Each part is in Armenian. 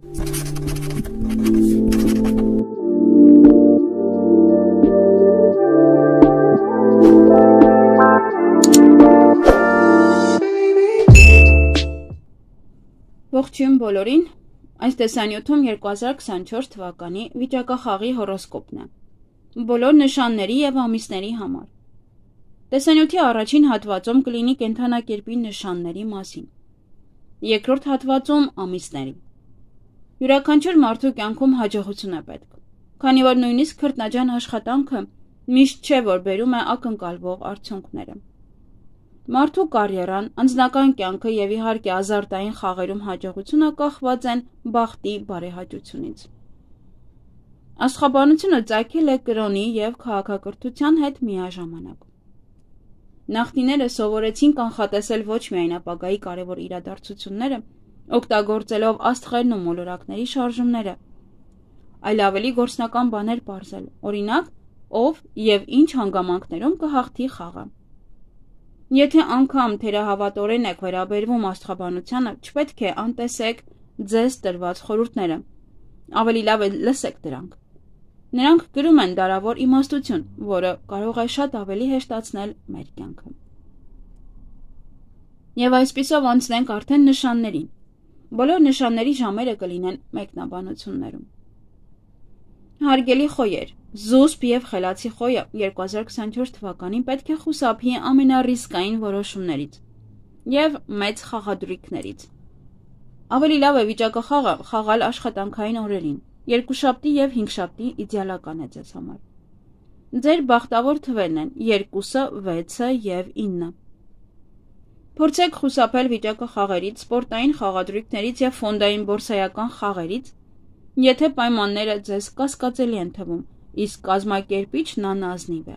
Ողջույն բոլորին, այս տեսանյութում 2024 թվականի վիճակախաղի հորոսկոպն է, բոլոր նշանների և ամիսների համար։ Տեսանյութի առաջին հատվածում կլինի կենդանակերպի նշանների մասին, երկրորդ հատվածում ամիսների։ Յուրաքանչյուր մարդու կյանքում հաջողություն է պետք, քանի որ նույնիսկ քրտնաջան աշխատանքը միշտ չէ, որ բերում է ակնկալվող արդյունքները։ Մարդու կարիերան, անձնական կյանքը և իհարկե ազարտային խաղերում հաջողությունը կախված են բախտի բարեհաճությունից։ Աշխաբանությունը ծագել է կրոնի և քաղաքակրթության հետ միաժամանակ։ Նախնիները սովորեցին կանխատեսել ոչ միայն ապագայի կարևոր իրադարձությունները, օգտագործելով աստղերն ու մոլորակների շարժումները, այլ ավելի գործնական բաներ պարզել, օրինակ, ով և ինչ հանգամանքներում կհաղթի խաղը։ Եթե անգամ թերահավատորեն եք վերաբերվում աստղաբանությանը, չպետք է անտեսեք ձեզ տրված խորհուրդները, ավելի լավ է լսեք դրանք։ Նրանք գրում են դարավոր իմաստություն, որը կարող է շատ ավելի հեշտացնել մեր կյանքը։ Եվ այսպիսով անցնենք արդեն նշաններին։ Բոլոր նշանների ժամերը կլինեն մեկնաբանություններում։ Հարգելի խոյեր, զուսպ և խելացի խոյը 2024 թվականին պետք է խուսափի ամենառիսկային որոշումներից և մեծ խաղադրույքներից։ Ավելի լավ է վիճակախաղը խաղալ աշխատանքային օրերին, երկուշաբթի և հինգշաբթի իդեալական է ձեզ համար։ Ձեր բախտավոր թվերն են 2-ը, 6-ը և 9-ը։ Փորձեք խուսափել վիճակախաղերից, սպորտային խաղադրույքներից և ֆոնդային բորսայական խաղերից, եթե պայմանները ձեզ կասկածելի են թվում, իսկ կազմակերպիչ նանազնիվ է։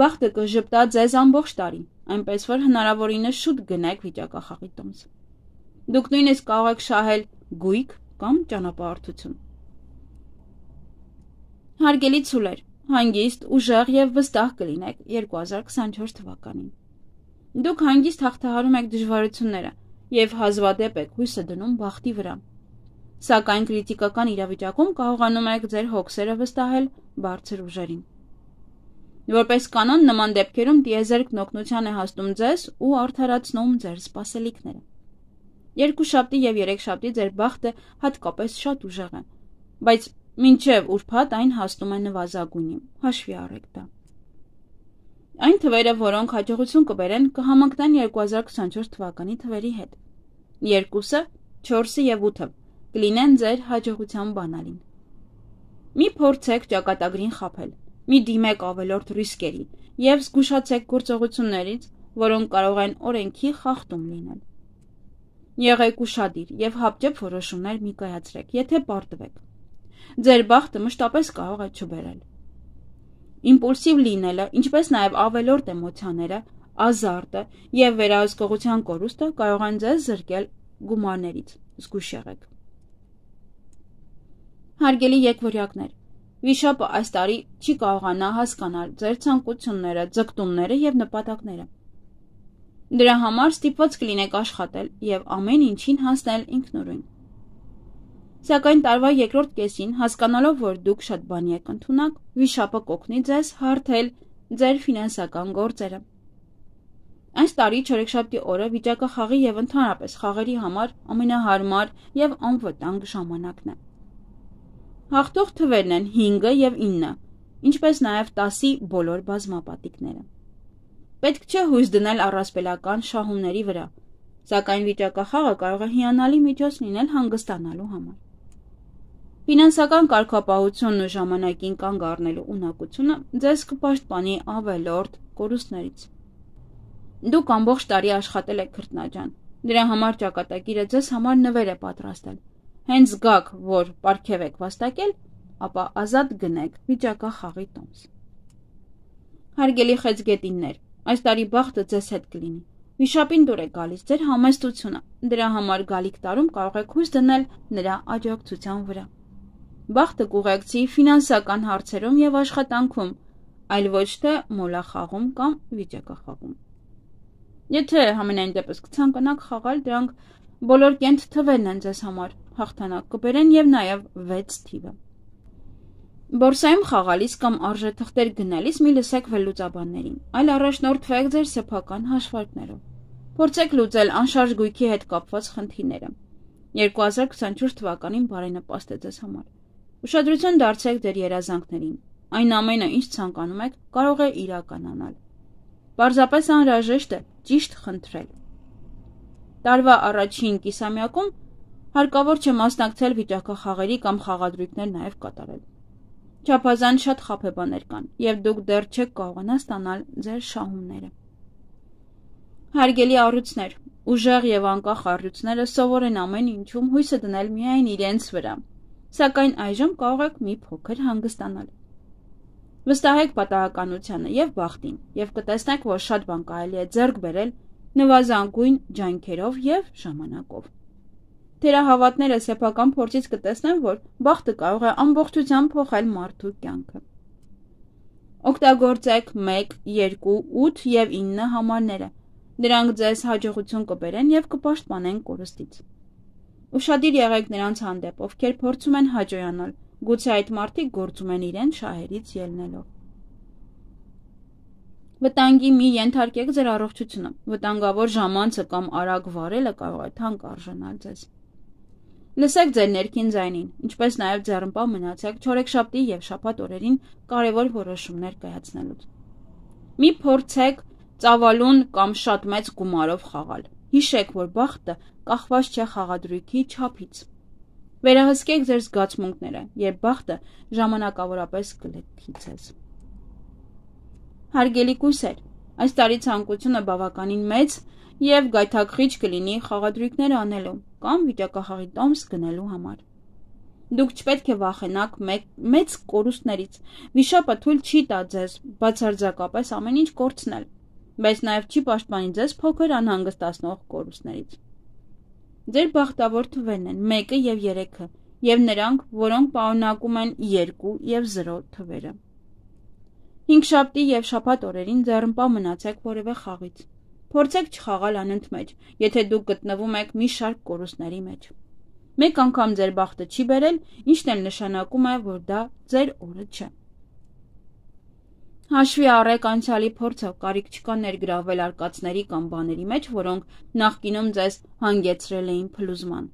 Բախտը կժպտա ձեզ ամբողջ տարի, այնպես որ հնարավորինս շուտ գնեք վիճակախաղի տոմս։ Դուք նույնիսկ կարող եք շահել գույք կամ ճանապարհորդություն։ Հարգելի ցուլեր, հանգիստ, ուժեղ և վստահ կլինեք 2024 թվականին։ Դուք հանգիստ հաղթահարում եք դժվարությունները և հազվադեպ եք հույսը դնում բախտի վրա։ Սակայն քրիտիկական իրավիճակում կարողանում եք ձեր հոգսերը վստահել բարձր ուժերին։ Որպես կանոն նման դեպքերում տիեզերքն օգնության է հասնում ձեզ ու արդարացնում ձեր սպասելիքները։ Երկուշաբթի և երեքշաբթի ձեր բախտը հատկապես շատ ուժեղ է, բայց մինչև ուրբաթ այն հասնում է նվազագույնի, հաշվի առեք դա։ Այն թվերը, որոնք հաջողություն կբերեն, կհամընկնեն 2024 թվականի թվերի հետ։ 2-ը, 4-ը և 8-ը կլինեն ձեր հաջողության բանալին։ Մի փորձեք ճակատագրին խաբել, մի դիմեք ավելորդ ռիսկերի և զգուշացեք գործողություններից, որոնք կարող են օրենքի խախտում լինել։ Եղեք ուշադիր և հապճեպ որոշումներ մի կայացրեք, եթե պարտվեք։ Ձեր բախտը մշտապես կարող է չբերել։ Իմպուլսիվ լինելը, ինչպես նաև ավելորդ էմոցիաները, ազարտը և վերահսկողության կորուստը կարող են ձեզ զրկել գումարներից, զգուշ եղեք։ Հարգելի եկվորյակներ, վիշապը այս տարի չի կարողանա հասկանալ ձեր ցանկությունները, ձգտումները և նպատակները։ Դրա համար ստիպված կլինեք աշխատել և ամեն ինչին հասնել ինքնուրույն։ Սակայն տարվա երկրորդ կեսին, հասկանալով, որ դուք շատ բանի եք ընդունակ, վիշապը կօգնի ձեզ հարթել ձեր ֆինանսական գործերը։ Այս տարի չորեքշաբթի օրը վիճակախաղի և ընդհանրապես խաղերի համար ամենահարմար և անվտանգ ժամանակն է։ Հաղթող թվերն են 5-ը և 9-ը, ինչպես նաև 10-ի բոլոր բազմապատիկները։ Պետք չէ հույս դնել առասպելական շահումների վրա, սակայն վիճակախաղը կարող է հիանալի միջոց լինել հանգստանալու համար։ Ֆինանսական կարգապահությունն ու ժամանակին կանգ առնելու ունակությունը ձեզ կպաշտպանի ավելորդ կորուստներից։ Դուք ամբողջ տարի աշխատել եք քրտնաջան, դրա համար ճակատագիրը ձեզ համար նվեր է պատրաստել։ Հենց զգաք, որ պարգև եք վաստակել, ապա ազատ գնեք վիճակախաղի տոմս։ Հարգելի խեցգետիններ, այս տարի բախտը ձեզ հետ կլինի։ Վիշապին դուր է գալիս ձեր համեստությունը, դրա համար գալիք տարում կարող եք հույս դնել նրա աջակցության վրա։ Բախտը կուղեկցի ֆինանսական հարցերում և աշխատանքում, այլ ոչ թե մոլախաղում կամ վիճակախաղում։ Եթե համենայն դեպս կցանկանաք խաղալ դրանք Բոլոր կենտ թվերն են ձեզ համար, հաղթանակ կբերեն եւ նաեւ 6 թիվը։ Բորսայում խաղալիս կամ արժե թղթեր գնալիս մի լսեք վերլուծաբաններին, այլ առաջնորդվեք ձեր սեփական հաշվարկներով։ Փորձեք լուծել անշարժ գույքի հետ կապված խնդիրները։ 2024 թվականին բարենպաստ է ձեզ համար։ Ուշադրություն դարձրեք ձեր երազանքներին։ Այն ամենը, ինչ ցանկանում եք, կարող է իրականանալ։ Պարզապես անհրաժեշտ է ճիշտ խնդրել։ Տարվա առաջին կիսամյակում հարկավոր չէ մասնակցել վիճակախաղերի կամ խաղադրույքներ նաև կատարել։ Չափազանց շատ խաբեբաներ կան, եւ դուք դեռ չեք կարողանա ստանալ ձեր շահումները։ Հարգելի առյուծներ, ուժեղ եւ անկախ առյուծները սովոր են ամեն ինչում հույսը դնել միայն իրենց վրա, սակայն այժմ կարող եք մի փոքր հանգստանալ։ Վստահեք պատահականությանը եւ բախտին եւ կտեսնեք, որ շատ բան կարելի է ձեռք բերել նվազագույն ջանքերով եւ ժամանակով։ Թերահավատները սեփական փորձից կտեսնեն, որ բախտը կարող է ամբողջությամբ փոխել մարդու կյանքը։ Օգտագործեք 1, 2, 8 եւ 9 համարները։ Նրանք ձեզ հաջողություն կբերեն եւ կպաշտպանեն կորստից։ Ուշադիր եղեք նրանց հանդեպ, ովքեր փորձում են հաջողանալ։ Գուցե այդ մարդիկ գործում են իրեն շահերից ելնելով։ Վտանգի մի ենթարկեք ձեր առողջությունը։ Վտանգավոր ժամանցը կամ արագ վարելը կարող է թանկ արժանալ ձեզ։ Լսեք ձեր ներքին ձայնին, ինչպես նաև ձեռնպահ մնացեք չորեքշաբթի և շաբաթ օրերին կարևոր որոշումներ կայացնելուց։ Մի փորձեք ծավալուն կամ շատ մեծ գումարով խաղալ։ Հիշեք, որ բախտը կախված չէ խաղադրույքի չափից։ Վերահսկեք ձեր զգացմունքները, երբ բախտը ժամանակավորապես կլքի ձեզ։ Հարգելի կույսեր, այս տարի ցանկությունը բավականին մեծ եւ գայթակղիչ կլինի խաղադրույքներ անելու կամ վիճակախաղի տոմս գնելու համար։ Դուք չպետք է վախենաք մեծ կորուստներից։ Վիշապը թույլ չի տա ձեզ բացարձակապես ամեն ինչ կորցնել, բայց նաեւ չի պաշտպանի ձեզ փոքր անհանգստացնող կորուստներից։ Ձեր բախտավոր թվերն են 1-ը և 3-ը և նրանք, որոնք պարունակում են 2 և 0 թվերը։ Հինգշաբթի և շաբաթ օրերին ձեռնպահ մնացեք որևէ խաղից։ Փորձեք չխաղալ անընդմեջ, եթե դուք գտնվում եք մի շարք կորուստների մեջ։ Մեկ անգամ ձեր բախտը չի բերել, ինչն էլ նշանակում է, որ դա ձեր օրը չէ։ Հաշվի առեք անցյալի փորձը, կարիք չկա ներգրավվել արկածների կամ բաների մեջ, որոնք նախկինում ձեզ հանգեցրել էին փլուզման։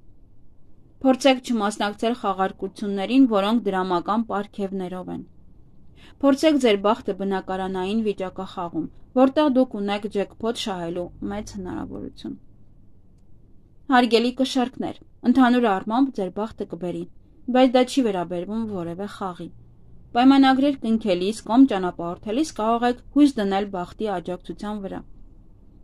Փորձեք չմասնակցել խաղարկություններին, որոնք դրամական պարգևներով են։ Փորձեք ձեր բախտը բնակարանային վիճակախաղում, որտեղ դուք ունեք ջեքփոթ շահելու մեծ հնարավորություն։ Հարգելի կշարքներ, ընդհանուր առմամբ ձեր բախտը կբերի, բայց դա չի վերաբերվում որևէ խաղի։ Պայմանագրեր կնքելիս կամ ճանապարհորդելիս կարող եք հույս դնել բախտի աջակցության վրա։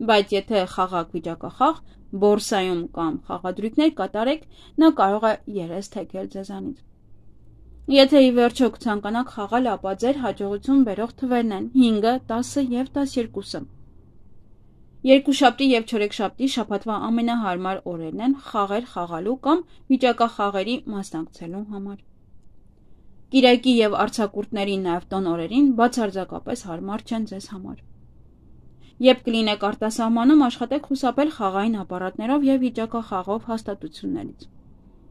Բայց եթե խաղակ վիճակախաղ, բորսայում կամ խաղադրույքներ կատարեք, նա կարող է երես թեքել ձեզանից։ Եթե ի վերջո ցանկանաք խաղալ, ապա ձեր հաջողություն բերող թվերն են 5-ը, 10-ը և 12-ը։ Երկուշաբթի և չորեքշաբթի շաբաթվա ամենահարմար օրերն են խաղեր խաղալու կամ վիճակախաղերի մասնակցելու համար։ Կիրակի և արձակուրդների նաև տոն օրերին բացարձակապես հարմար չեն ձեզ համար։ Երբ կլինեք արտասահմանում, աշխատեք խուսափել խաղային ապարատներով և վիճակախաղով հաստատություններից։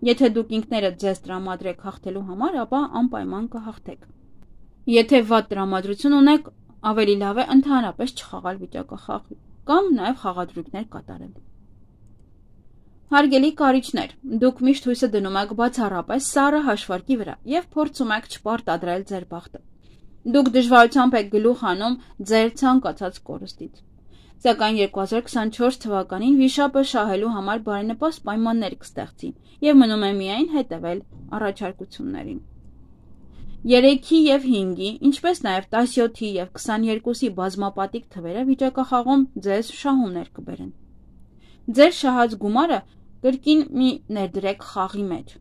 Եթե դուք ինքներդ ձեզ տրամադրեք հաղթելու համար, ապա անպայման կհաղթեք։ Եթե վատ տրամադրություն ունեք, ավելի լավ է ընդհանրապես չխաղալ վիճակախաղ կամ նաև խաղադրույքներ կատարել։ Հարգելի կարիչներ, դուք միշտ հույսը դնում եք բացառապես սառը հաշվարկի վրա և փորձում եք չպարտադրել ձեր բախտը։ Դուք դժվարությամբ եք գլուխ հանում ձեր ցանկացած կորստից։ Սակայն 2024 թվականին վիշապը շահելու համար բարենպաստ պայմաններ կստեղծի և մնում է միայն հետևել առաջարկություններին։ 3-ի և 5-ի, ինչպես նաև 17-ի և 22-ի բազմապատիկ թվերը վիճակախաղում ձեզ շահումներ կբերեն։ Ձեր շահած գումարը կրկին մի ներդրեք խաղի մեջ։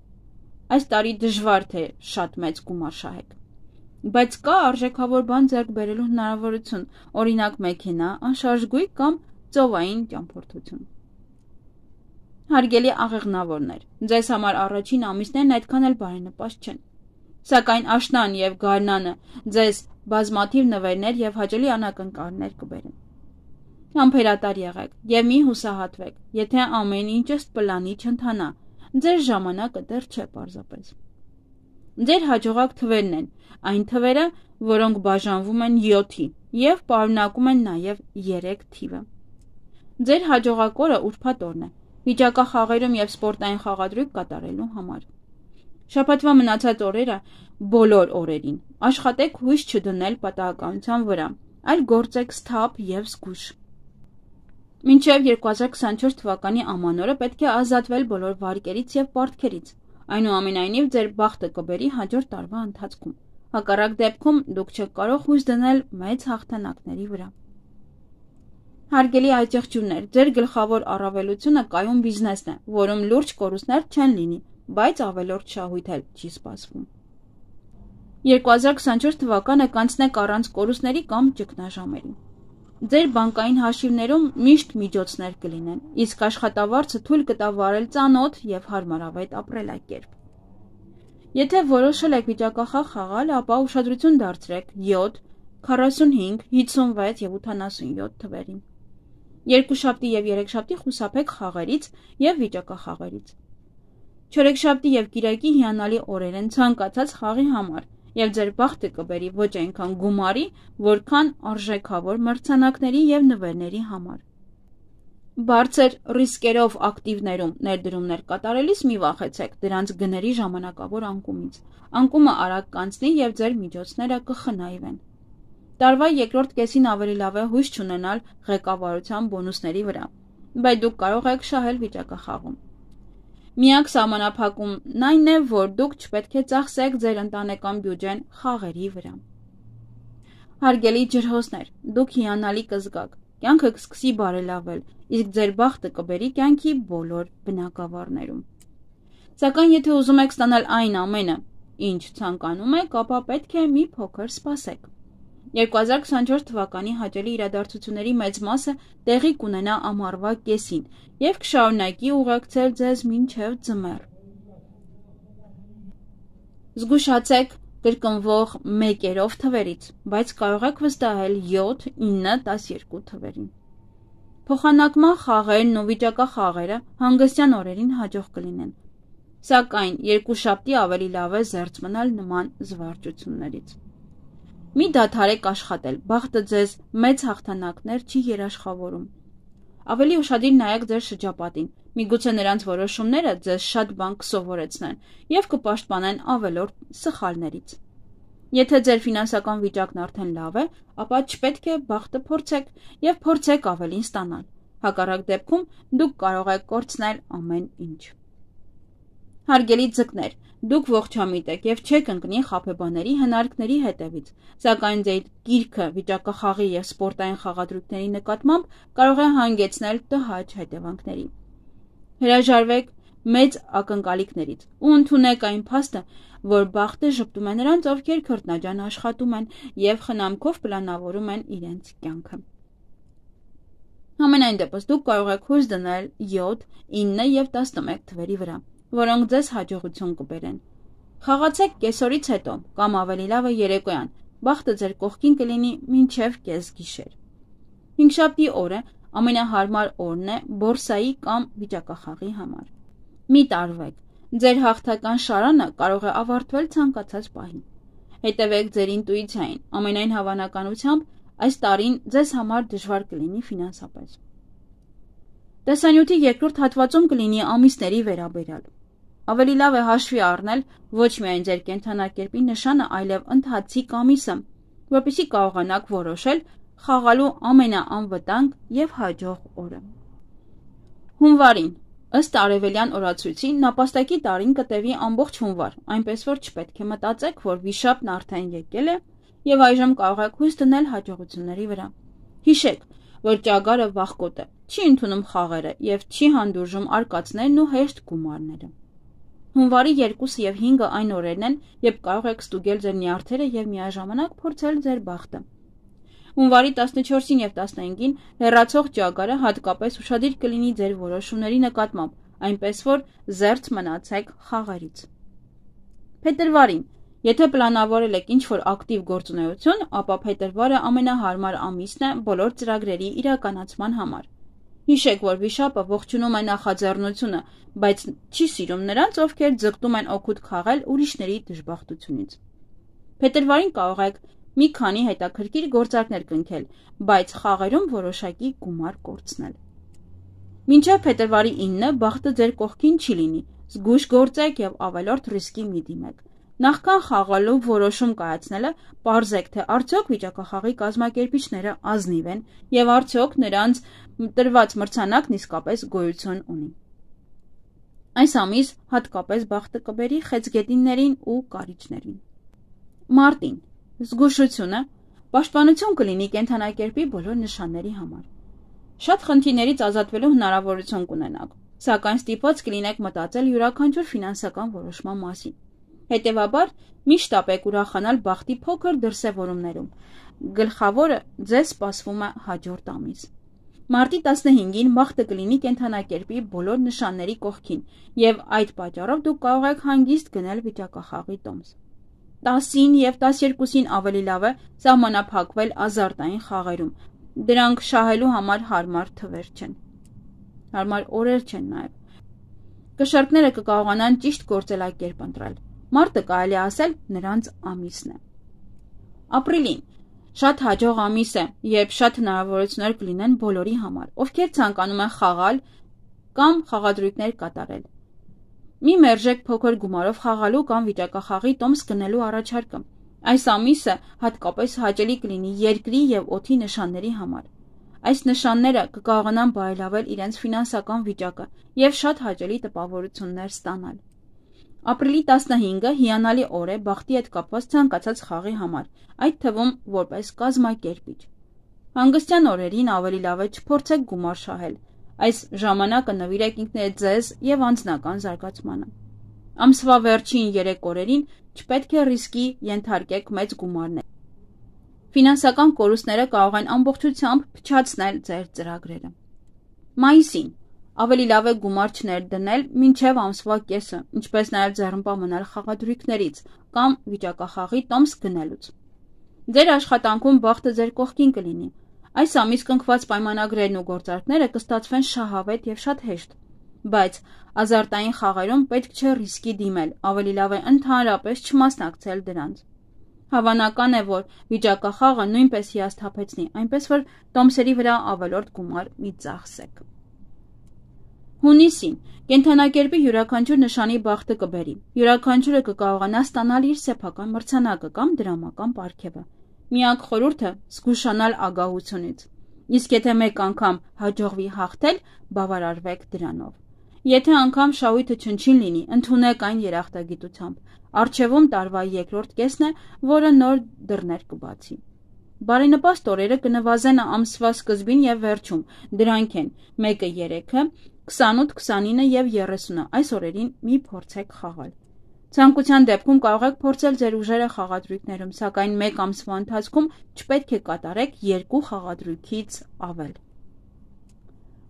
Այս տարի դժվար թե շատ մեծ գումար շահեք։ Բայց կա արժեքավոր բան ձեռք բերելու հնարավորություն, օրինակ մեքենա, անշարժ գույք կամ ծովային ճամփորդություն։ Հարգելի աղեղնավորներ, ձեզ համար առաջին ամիսներն այդքան էլ բարենպաստ չեն։ Սակայն աշնան և գարնանը ձեզ բազմաթիվ նվերներ և հաճելի անակնկալներ կբերեն։ Համբերատար եղեք եւ մի հուսահատվեք, եթե ամեն ինչ ըստ պլանի չընթանա, ձեր ժամանակը դեռ չէ պարզապես։ Ձեր հաջողակ թվերն են, այն թվերը, որոնք բաժանվում են 7-ի եւ պարունակում են նաեւ 3 թիվը։ Ձեր հաջողակ օրը ուրբաթ օրն է, վիճակախաղերում եւ սպորտային խաղադրույք կատարելու համար։ Շաբաթվա մնացած օրերը բոլոր օրերին աշխատեք հույս չդնել պատահականության վրա, այլ գործեք սթափ եւ զգուշ։ Մինչև 2024 թվականի ամանորը պետք է ազատվել բոլոր վարկերից և պարտքերից, այնուամենայնիվ ձեր բախտը կբերի հաջորդ տարվա ընթացքում, հակառակ դեպքում դուք չեք կարող հույս դնել մեծ հաղթանակների վրա։ Հարգելի այցեղջուրներ, ձեր գլխավոր առավելությունը կայուն բիզնեսն է, որում լուրջ կորուստներ չեն լինի, բայց ավելորդ շահույթ էլ չի սպասվում։ 2024 թվականը կանցնեք առանց կորուստների կամ ճգնաժամերի։ Ձեր բանկային հաշիվներում միշտ միջոցներ կլինեն, իսկ աշխատավարձը թույլ կտա վարել ծանոթ և հարմարավետ ապրելակերպ։ Եթե որոշել եք վիճակախաղ խաղալ, ապա ուշադրություն դարձրեք 7, 45, 56 և 87 թվերին։ Երկուշաբթի և երեքշաբթի խուսափեք խաղերից և վիճակախաղերից։ Չորեքշաբթի և կիրակի հիանալի օրեր են ցանկացած խաղի համար։ Եվ ձեր բախտը կբերի ոչ այնքան գումարի, որքան արժեքավոր մրցանակների և նվերների համար։ Բարձր ռիսկերով ակտիվներում ներդրումներ կատարելիս մի վախեցեք դրանց գների ժամանակավոր անկումից։ Անկումը արագ կանցնի և ձեր միջոցները կխնայվեն։ Տարվա երկրորդ կեսին ավելի լավ է հույս չունենալ ղեկավարության բոնուսների վրա, բայց դուք կարող եք շահել վիճակախաղում։ Միակ սահմանափակումն այն է, որ դուք չպետք է ծախսեք ձեր ընտանեկան բյուջեն խաղերի վրա։ Հարգելի ջրհոսներ, դուք հիանալի կզգաք, կյանքը կսկսի բարելավել, իսկ ձեր բախտը կբերի կյանքի բոլոր բնակավարներում։ Սակայն եթե ուզում եք ստանալ այն ամենը, ինչ ցանկանում եք, ապա պետք է մի փոքր սպասեք։ 2024 թվականի հաճելի իրադարձությունների մեծ մասը տեղի կունենա ամառվա կեսին և կշարունակի ուղեկցել ձեզ մինչև ձմեռ։ Զգուշացեք կրկնվող մեկերով թվերից, բայց կարող եք վստահել 7, 9, 12 թվերին։ Փոխանակման խաղերն ու վիճակախաղերը հանգստյան օրերին հաջող կլինեն, սակայն երկուշաբթի ավելի լավ է զերծ մնալ նման զվարճություններից։ Մի դադարեք աշխատել, բախտը ձեզ մեծ հաղթանակներ չի երաշխավորում։ Ավելի ուշադիր նայեք ձեր շրջապատին, միգուցե նրանց որոշումները ձեզ շատ բան կսովորեցնեն և կպաշտպանեն ավելորդ սխալներից։ Եթե ձեր ֆինանսական վիճակն արդեն լավ է, ապա չպետք է բախտը փորձեք և փորձեք ավելին ստանալ, հակառակ դեպքում դուք կարող եք կորցնել ամեն ինչ։ Հարգելի ձկներ, դուք ողջամիտ եք և չեք ընկնի խաբեբաների հնարքների հետևից, սակայն ձեր գիրքը վիճակախաղի և սպորտային խաղադրույքների նկատմամբ կարող է հանգեցնել տհաճ հետևանքների։ Հրաժարվեք մեծ ակնկալիքներից ու ընդունեք այն փաստը, որ բախտը ժպտում է նրանց, ովքեր քրտնաջան աշխատում են և խնամքով պլանավորում են իրենց կյանքը։ Համենայն դեպս դուք կարող եք հույս դնել 7, 9 և 11 թվերի վրա, որոնք ձեզ հաջողություն կբերեն։ Խաղացեք կեսօրից հետո կամ ավելի լավ է երեկոյան, բախտը ձեր կողքին կլինի մինչև կեսգիշեր։ Հինգշաբթի օրը ամենահարմար օրն է բորսայի կամ վիճակախաղի համար։ Մի տարվեք, ձեր հաղթական շարանը կարող է ավարտվել ցանկացած պահին։ Հետևեք ձեր ինտուիցիային, ամենայն հավանականությամբ այս տարին ձեզ համար դժվար կլինի ֆինանսապես։ Տեսանյութի երկրորդ հատվածում կլինի ամիսների վերաբերյալ։ Ավելի լավ է հաշվի առնել ոչ միայն ձեր կենդանակերպի նշանը, այլև ընթացիկ ամիսը, որպեսզի կարողանաք որոշել խաղալու ամենաանվտանգ և հաջող օրը։ Հունվարին, ըստ արևելյան օրացույցի, նապաստակի տարին կտևի ամբողջ հունվար, այնպես որ չպետք է մտածեք, որ վիշապն արդեն եկել է և այժմ կարող եք հույս դնել հաջողությունների վրա։ Հիշեք, որ ճագարը վախկոտ է, չի ընդունում խաղերը և չի հանդուրժում արկածներն ու հեշտ գումարները։ Հունվարի 2-ը և 5-ը այն օրերն են, երբ կարող եք ստուգել ձեր նյարդերը և միաժամանակ փորձել ձեր բախտը։ Հունվարի 14-ին և 15-ին հեռացող ճագարը հատկապես ուշադիր կլինի ձեր որոշումների նկատմամբ, այնպես որ զերծ մնացեք խաղերից։ Փետրվարին Եթե պլանավորել եք ինչ-որ ակտիվ գործունեություն, ապա փետրվարը ամենահարմար ամիսն է բոլոր ծրագրերի իրականացման համար։ Հիշեք, որ վիշապը ողջունում է նախաձեռնությունը, բայց չի սիրում նրանց, ովքեր ձգտում են օգուտ քաղել ուրիշների դժբախտությունից։ Փետրվարին կարող եք մի քանի հետաքրքիր գործարքներ կնքել, բայց խաղերում որոշակի գումար կորցնել։ Մինչև փետրվարի 9-ը բախտը ձեր կողքին չի լինի, զգույշ գործեք եւ ավելորդ ռիսկի մի դիմեք։ Նախքան խաղալու որոշում կայացնելը պարզեք, թե արդյոք վիճակախաղի կազմակերպիչները ազնիվ են եւ արդյոք նրանց տրված մրցանակն իսկապես գոյություն ունի։ Այս ամիս հատկապես բախտը կբերի խեցգետիններին ու կարիճներին։ Մարտին զգուշությունը պաշտպանություն կլինի կենդանակերպի բոլոր նշանների համար։ Շատ խնդիրներից ազատվելու հնարավորություն կունենաք, սակայն ստիպված կլինեք մտածել յուրաքանչյուր ֆինանսական որոշման մասին։ Հետևաբար, միշտ ապեք ուրախանալ բախտի փոքր դրսևորումներում, գլխավորը ձեզ սպասվում է հաջորդ ամիս։ Մարտի 15-ին բախտը կլինի կենդանակերպի բոլոր նշանների կողքին, և այդ պատճառով դուք կարող եք հանգիստ գնել վիճակախաղի տոմս։ 10-ին և 12-ին ավելի լավ է սահմանափակվել ազարտային խաղերում, դրանք շահելու համար հարմար օրեր չեն նաև։ Կշարքները կկարողանան ճիշտ գործելակերպ ընտրել։ Մարտը կարելի ասել նրանց ամիսն է։ Ապրիլին շատ հաջող ամիս է, երբ շատ հնարավորություններ կլինեն բոլորի համար, ովքեր ցանկանում են խաղալ կամ խաղադրույքներ կատարել։ Մի մերժեք փոքր գումարով խաղալու կամ վիճակախաղի տոմս գնելու առաջարկը։ Այս ամիսը հատկապես հաճելի կլինի երկրի եւ օդի նշանների համար։ Այս նշանները կկարողանան բարելավել իրենց ֆինանսական վիճակը եւ շատ հաճելի տպավորություններ ստանալ։ Ապրիլի 15-ը հիանալի օր է բախտի հետ կապված ցանկացած խաղի համար, այդ թվում որպես կազմակերպիչ։ Հանգստյան օրերին ավելի լավ է չփորձեք գումար շահել։ Այս ժամանակը նվիրեք ինքներդ ձեզ եւ անձնական զարգացմանը։ Ամսվա վերջին 3 օրերին չպետք է ռիսկի ենթարկեք մեծ գումարներ։ Ֆինանսական կորուստները կարող են ամբողջությամբ փչացնել ձեր ծրագրերը։ Մայիսին ավելի լավ է գումար չներդնել մինչև ամսվա կեսը, ինչպես նաև ձեռնպահ մնալ խաղադրույքներից կամ վիճակախաղի տոմս գնելուց։ Ձեր աշխատանքում բախտը ձեր կողքին կլինի։ Այս ամիս կնքված պայմանագրերն ու գործարքները կստացվեն շահավետ եւ շատ հեշտ։ Բայց ազարտային խաղերում պետք չէ ռիսկի դիմել, ավելի լավ է ընդհանրապես չմասնակցել դրանց։ Հավանական է, որ վիճակախաղը նույնպես հիասթափեցնի, այնպես որ տոմսերի վրա ավելորդ գումար մի ծախսեք։ Հունիսին կենդանակերպի յուրաքանչյուր նշանի բախտը կբերի։ Յուրաքանչյուրը կկարողանա ստանալ իր սեփական մրցանակը կամ դրամական պարգևը։ Միակ խորհուրդը զգուշանալ ագահությունից։ Իսկ եթե մեկ անգամ հաջողվի հաղթել, բավարարվեք դրանով։ Եթե անգամ շահույթը չնչին լինի, ընդունեք այն երախտագիտությամբ։ Առջևում տարվա երկրորդ կեսն է, որը նոր դռներ կբացի։ Բարենպաստ օրերը կնվազեն ամսվա սկզբին եւ վերջում։ Դրանք են 1-3-ը, 28, 29 և 30-ը, այս օրերին մի փորձեք խաղալ։ Ցանկության դեպքում կարող եք փորձել ձեր ուժերը խաղադրույքներում, սակայն մեկ ամսվա ընթացքում չպետք է կատարեք 2 խաղադրույքից ավել։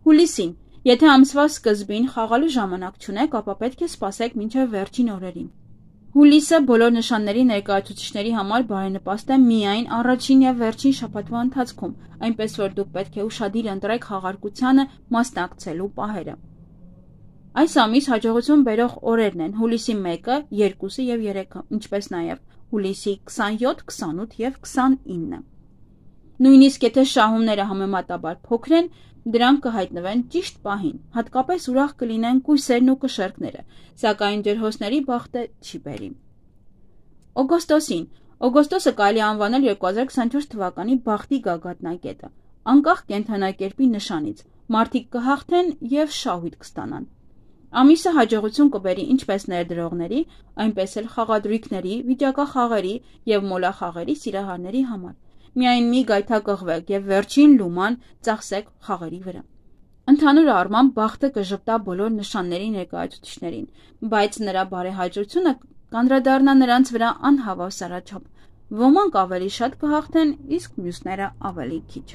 Հուլիսին, եթե ամսվա սկզբին խաղալու ժամանակ չունեք, ապա պետք է սպասեք մինչև վերջին օրերին։ Հուլիսը բոլոր նշանների ներկայացուցիչների համար բարենպաստ է միայն առաջին եւ վերջին շաբաթվա ընթացքում, այնպես որ դուք պետք է ուշադիր ընտրեք խաղարկությանը մասնակցելու պահերը։ Այս ամիս հաջողություն բերող օրերն են հուլիսի 1-ը, 2-ը եւ 3-ը, ինչպես նաեւ հուլիսի 27, 28 եւ 29-ը։ Նույնիսկ եթե շահումները համեմատաբար փոքր են, դրանք կհայտնվեն ճիշտ պահին, հատկապես ուրախ կլինեն կույսերն ու կշերքները, սակայն ջերհոսների բախտը չի բերի։ Օգոստոսին, օգոստոսը կարելի անվանել 2024 թվականի բախտի գագաթնակետը, անկախ կենդանակերպի նշանից, մարդիկ կհաղթեն եւ շահույթ կստանան։ Ամիսը հաջողություն կբերի ինչպես ներդրողների, այնպես էլ խաղադրույքների, վիճակախաղերի եւ մոլախաղերի սիրահարների համար։ Միայն մի գայթա կղվեք և վերջին լուման ծախսեք խաղերի վրա։ Ընդհանուր առմամբ բախտը կժպտա բոլոր նշանների ներկայացուցիչներին, բայց նրա բարեհաջությունը կանդրադառնա նրանց վրա անհավասարաչափ։ Ոմանք ավելի շատ կհաղթեն, իսկ մյուսները ավելի քիչ։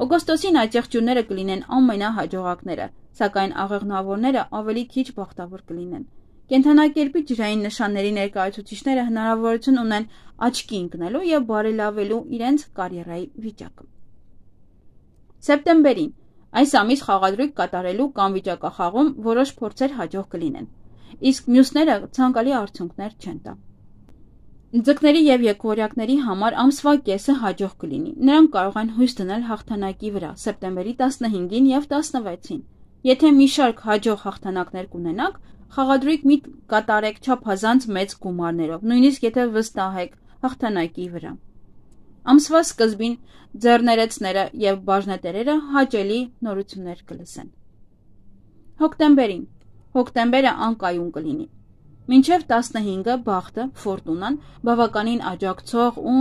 Օգոստոսին աճեղջյուրները կլինեն ամենահաջողակները, սակայն աղեղնավորները ավելի քիչ բախտավոր կլինեն։ Կենդանակերպի ջրային նշանների ներկայացուցիչները հնարավորություն ունեն աչքի ընկնելու եւ բարելավելու իրենց կարիերայի վիճակը։ Սեպտեմբերին այս ամիս խաղադրույք կատարելու կամ վիճակախաղում որոշ փորձեր հաջող կլինեն, իսկ մյուսները ցանկալի արդյունքներ չեն տա։ Ձկների եւ եկորյակների համար ամսվա կեսը հաջող կլինի։ Նրանք կարող են հույս դնել հաղթանակի վրա սեպտեմբերի 15-ին եւ 16-ին։ Եթե մի շարք հաջող հաղթանակներ կունենանք, խաղադրույք մի կատարեք չափազանց մեծ գումարներով, նույնիսկ եթե վստահեք հաղթանակի վրա։ Ամսվա սկզբին ձեռներեցները եւ բաժնետերերը հաճելի նորություններ կլսեն։ Հոկտեմբերին։ Հոկտեմբերը անկայուն կլինի։ Մինչև 15-ը բախտը, ֆորտունան բավականին աջակցող ու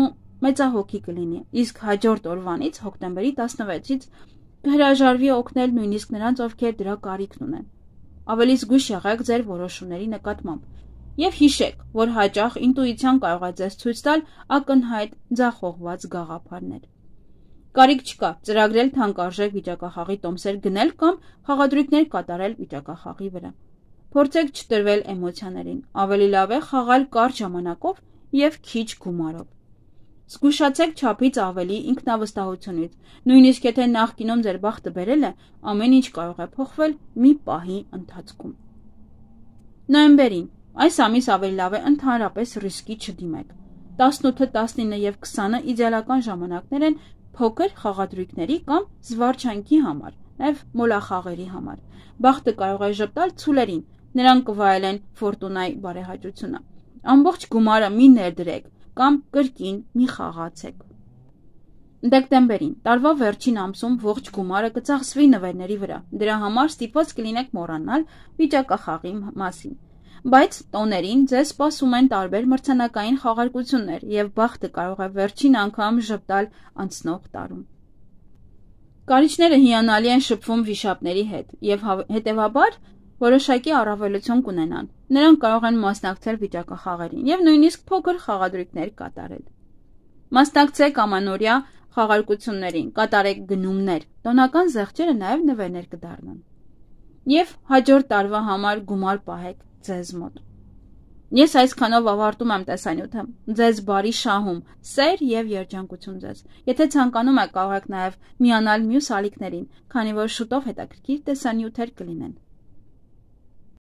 մեծահոգի կլինի, իսկ հաջորդ օրվանից հոկտեմբերի 16-ից հրաժարվի օգնել նույնիսկ նրանց, ովքեր դրա կարիքն ունեն։ Ավելի զգույշ եղեք ձեր որոշումների նկատմամբ եւ հիշեք, որ հաճախ ինտուիցիան կարող է ձեզ ցույց տալ ակնհայտ ձախողված գաղափարներ։ Կարիք չկա ծրագրել թանկարժեք վիճակախաղի տոմսեր գնել կամ խաղադրույքներ կատարել վիճակախաղի վրա։ Փորձեք չտրվել էմոցիաներին, ավելի լավ է խաղալ կարճ ժամանակով եւ քիչ գումարով։ Զգուշացեք չափից ավելի ինքնավստահությունից, նույնիսկ եթե նախկինում ձեր բախտը բերել է, ամեն ինչ կարող է փոխվել մի պահի ընթացքում։ Նոյեմբերին։ Այս ամիս ավելի լավ է ընդհանրապես ռիսկի չդիմեք։ 18-ը, 19-ը եւ 20-ը իդեալական ժամանակներ են փոքր խաղադրույքների կամ զվարճանքի համար, նաեւ մոլախաղերի համար։ Բախտը կարող է ժպտալ ցուլերին, նրանք կվայելեն ֆորտունայի բարեհաճությունը։ Ամբողջ գումարը մի ներդրեք կամ կրկին մի խաղացեք։ Դեկտեմբերին տարվա վերջին ամսում ողջ գումարը կծախսվի նվերների վրա։ Դրա համար ստիպված կլինեք մոռանալ վիճակախաղի մասին։ Բայց տոներին ձեզ սպասում են տարբեր մրցանակային խաղարկություններ եւ բախտը կարող է վերջին անգամ ժպտալ անցնող տարում։ Կարիճները հիանալի են շփվում վիշապների հետ եւ հետեւաբար որոշակի առավելություն կունենան։ Նրանք կարող են մասնակցել վիճակախաղերին եւ նույնիսկ փոքր խաղադրույքներ կատարել։ Մասնակցեք ամանորյա խաղարկություններին, կատարեք գնումներ, տոնական զեղչերը նաեւ նվերներ կդառնան։ Եվ հաջորդ տարվա համար գումար պահեք ձեզ մոտ։ Ես այսքանով ավարտում եմ տեսանյութը։ Ձեզ բարի շահում, սեր եւ երջանկություն ձեզ։ Եթե ցանկանում եք, կարող եք նաեւ միանալ մյուս ալիքներին, քանի որ շուտով հետաքրքիր տեսանյութեր կլինեն։